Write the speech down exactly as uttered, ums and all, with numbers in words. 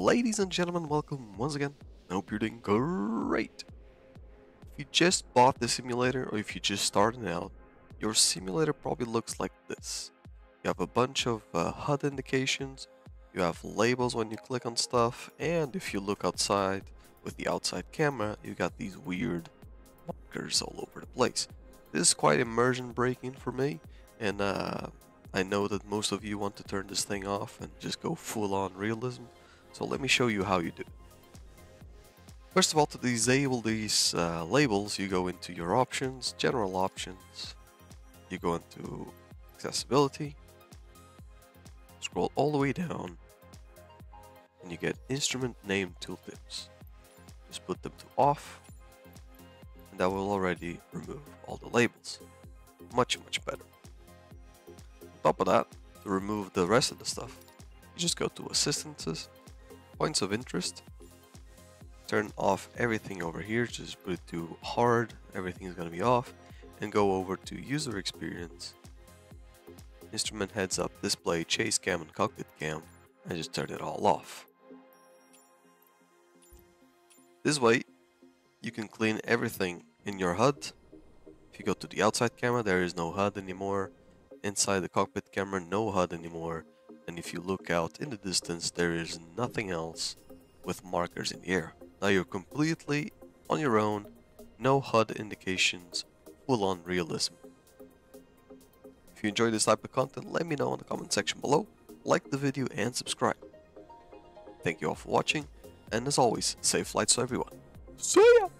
Ladies and gentlemen, welcome once again. I hope you're doing great. If you just bought the simulator or if you just started out, your simulator probably looks like this. You have a bunch of uh, H U D indications, you have labels when you click on stuff, and if you look outside with the outside camera, you got these weird markers all over the place. This is quite immersion breaking for me, and uh, I know that most of you want to turn this thing off and just go full-on realism, so let me show you how you do it. First of all, to disable these uh, labels, you go into your options, general options, you go into accessibility, scroll all the way down, and you get instrument name tooltips. Just put them to off, and that will already remove all the labels. Much, much better. On top of that, to remove the rest of the stuff, you just go to Assistances, Points of Interest, turn off everything over here, just put it to hard, everything is going to be off, and go over to User Experience, Instrument Heads Up Display, Chase Cam and Cockpit Cam, and just turn it all off. This way, you can clean everything in your H U D. If you go to the outside camera, there is no H U D anymore. Inside the cockpit camera, no H U D anymore, and if you look out in the distance, there is nothing else with markers in the air. Now you're completely on your own, no H U D indications, full-on realism. If you enjoy this type of content, let me know in the comment section below, like the video and subscribe. Thank you all for watching, and as always, safe flights to everyone. See ya!